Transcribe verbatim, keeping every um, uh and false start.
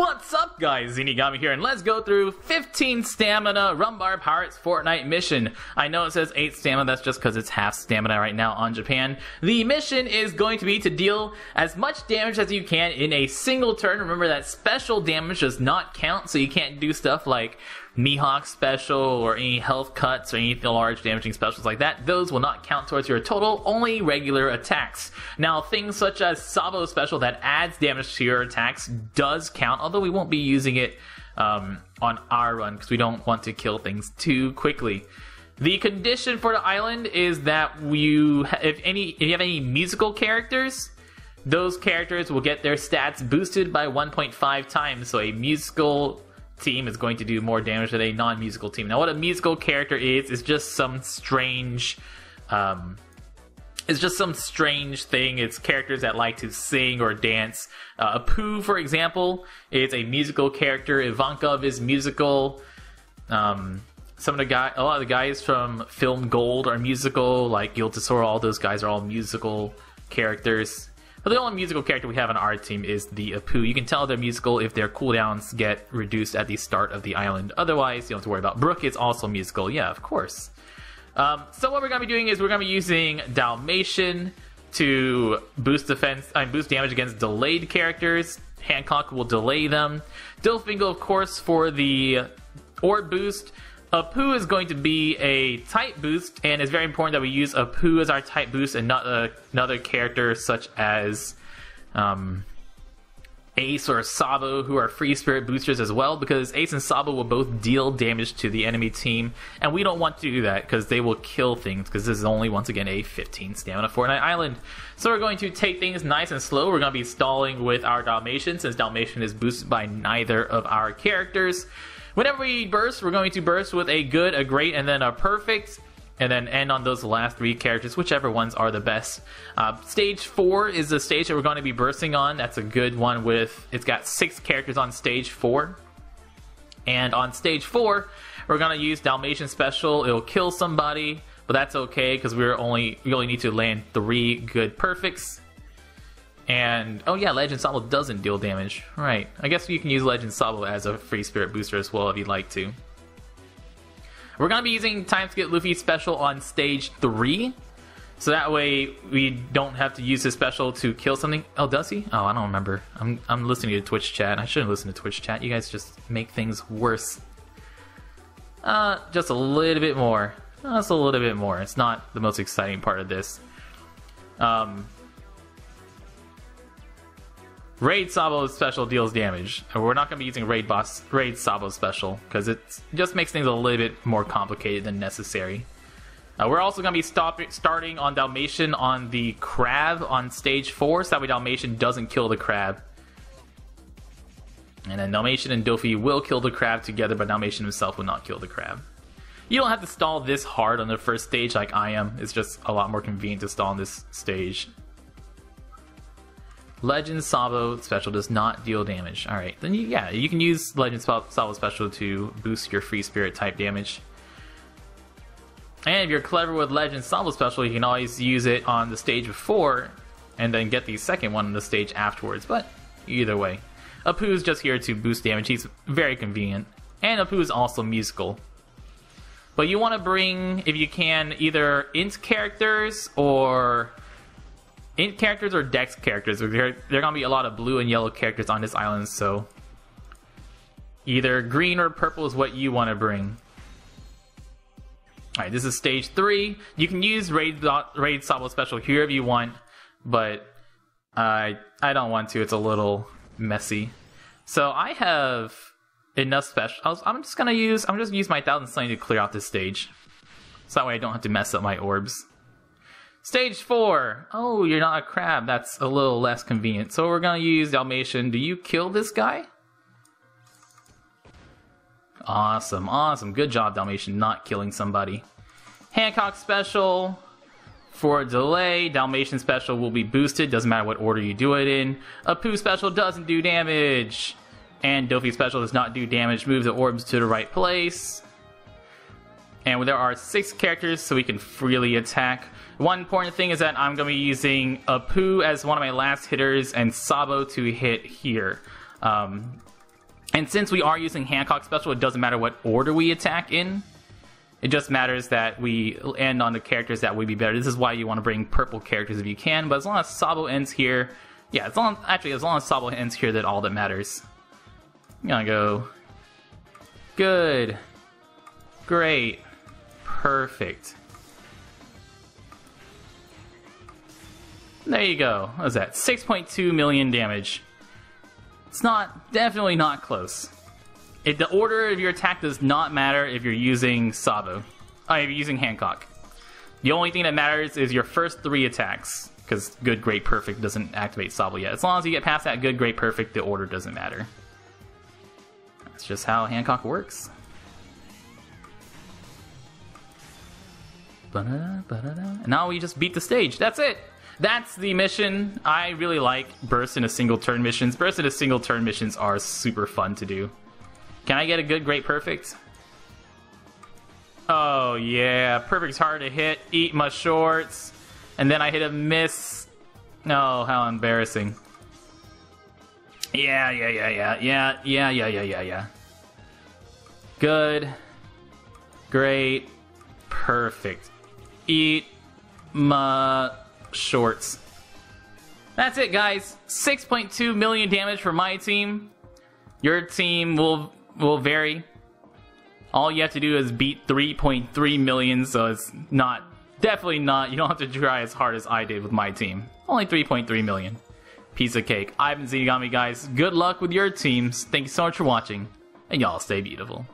What's up guys, Zeenigami here, and let's go through fifteen stamina Rumbar Pirates Fortnite mission. I know it says eight stamina, that's just because it's half stamina right now on Japan. The mission is going to be to deal as much damage as you can in a single turn. Remember that special damage does not count, so you can't do stuff like Mihawk special or any health cuts or any large damaging specials like that. Those will not count towards your total, only regular attacks. Now things such as Sabo special that adds damage to your attacks does count, although we won't be using it um, on our run because we don't want to kill things too quickly. The condition for the island is that you, if any, if you have any musical characters, those characters will get their stats boosted by one point five times, so a musical team is going to do more damage than a non-musical team. Now what a musical character is is just some strange um it's just some strange thing. It's characters that like to sing or dance. uh, Apoo, for example, is a musical character. Ivankov is musical. um some of the guy a lot of the guys from Film Gold are musical, like Gild Tesoro. All those guys are all musical characters. But the only musical character we have on our team is the Apoo. You can tell they're musical if their cooldowns get reduced at the start of the island. Otherwise, you don't have to worry about. Brook is also musical. Yeah, of course. Um, so what we're going to be doing is we're going to be using Dalmatian to boost defense, I mean, boost damage against delayed characters. Hancock will delay them. Dilfingo, of course, for the orb boost. Apoo is going to be a type boost, and it's very important that we use Apoo as our type boost and not uh, another character such as um, Ace or Sabo, who are free spirit boosters as well, because Ace and Sabo will both deal damage to the enemy team, and we don't want to do that because they will kill things, because this is only, once again, a fifteen stamina Fortnite island. So we're going to take things nice and slow. We're going to be stalling with our Dalmatian, since Dalmatian is boosted by neither of our characters. Whenever we burst, we're going to burst with a good, a great, and then a perfect, and then end on those last three characters, whichever ones are the best. Uh, stage four is the stage that we're going to be bursting on. That's a good one with, it's got six characters on stage four. And on stage four, we're going to use Dalmatian special. It'll kill somebody, but that's okay because we're only, we only need to land three good perfects. And, oh yeah, Legend Sabo doesn't deal damage. Right. I guess you can use Legend Sabo as a free spirit booster as well if you'd like to. We're going to be using Time to Get Luffy special on stage three. So that way we don't have to use his special to kill something. Oh, does he? Oh, I don't remember. I'm, I'm listening to Twitch chat. I shouldn't listen to Twitch chat. You guys just make things worse. Uh, just a little bit more. Just a little bit more. It's not the most exciting part of this. Um... Raid Sabo special deals damage. We're not going to be using Raid Boss Raid Sabo special because it just makes things a little bit more complicated than necessary. Uh, we're also going to be stop starting on Dalmatian on the crab on stage four, so that way Dalmatian doesn't kill the crab. And then Dalmatian and Doffy will kill the crab together, but Dalmatian himself will not kill the crab. You don't have to stall this hard on the first stage like I am. It's just a lot more convenient to stall on this stage. Legend Sabo special does not deal damage. Alright, then you, yeah, you can use Legend Sabo special to boost your free spirit type damage. And if you're clever with Legend Sabo special, you can always use it on the stage before and then get the second one on the stage afterwards, but either way. Apoo's just here to boost damage. He's very convenient. And Apoo is also musical. But you want to bring, if you can, either int characters or int characters or dex characters. There are gonna be a lot of blue and yellow characters on this island, so either green or purple is what you want to bring. Alright, this is stage three. You can use Raid, Raid Sabo special here if you want, but I uh, I don't want to. It's a little messy. So I have enough special. I'm just gonna use I'm just gonna use my Thousand Sunny to clear out this stage, so that way I don't have to mess up my orbs. Stage four! Oh, you're not a crab. That's a little less convenient. So we're going to use Dalmatian. Do you kill this guy? Awesome, awesome. Good job, Dalmatian, not killing somebody. Hancock special for delay. Dalmatian special will be boosted. Doesn't matter what order you do it in. Apoo special doesn't do damage. And Doffy special does not do damage. Move the orbs to the right place. And there are six characters, so we can freely attack. One important thing is that I'm going to be using Apoo as one of my last hitters and Sabo to hit here. Um, And since we are using Hancock special, it doesn't matter what order we attack in. It just matters that we end on the characters that would be better. This is why you want to bring purple characters if you can, but as long as Sabo ends here... Yeah, as long, actually, as long as Sabo ends here, that's all that matters. I'm gonna go... Good. Great. Perfect. There you go. What was that? six point two million damage. It's not... definitely not close. It, the order of your attack does not matter if you're using Sabo. Oh, if you're using Hancock. The only thing that matters is your first three attacks. Because Good, Great, Perfect doesn't activate Sabo yet. As long as you get past that Good, Great, Perfect, the order doesn't matter. That's just how Hancock works. Ba-da-da, ba-da-da. And now we just beat the stage. That's it! That's the mission. I really like burst into single turn missions. Burst into single turn missions are super fun to do. Can I get a Good, Great, Perfect? Oh yeah, Perfect's hard to hit. Eat my shorts. And then I hit a miss. Oh, how embarrassing. Yeah, yeah, yeah, yeah, yeah, yeah, yeah, yeah, yeah, yeah. Good. Great. Perfect. Eat my... shorts. That's it, guys. six point two million damage for my team. Your team will will vary. All you have to do is beat three point three million, so it's not definitely not. You don't have to try as hard as I did with my team. Only three point three million. Piece of cake. I've been Zeenigami, guys. Good luck with your teams. Thank you so much for watching, and y'all stay beautiful.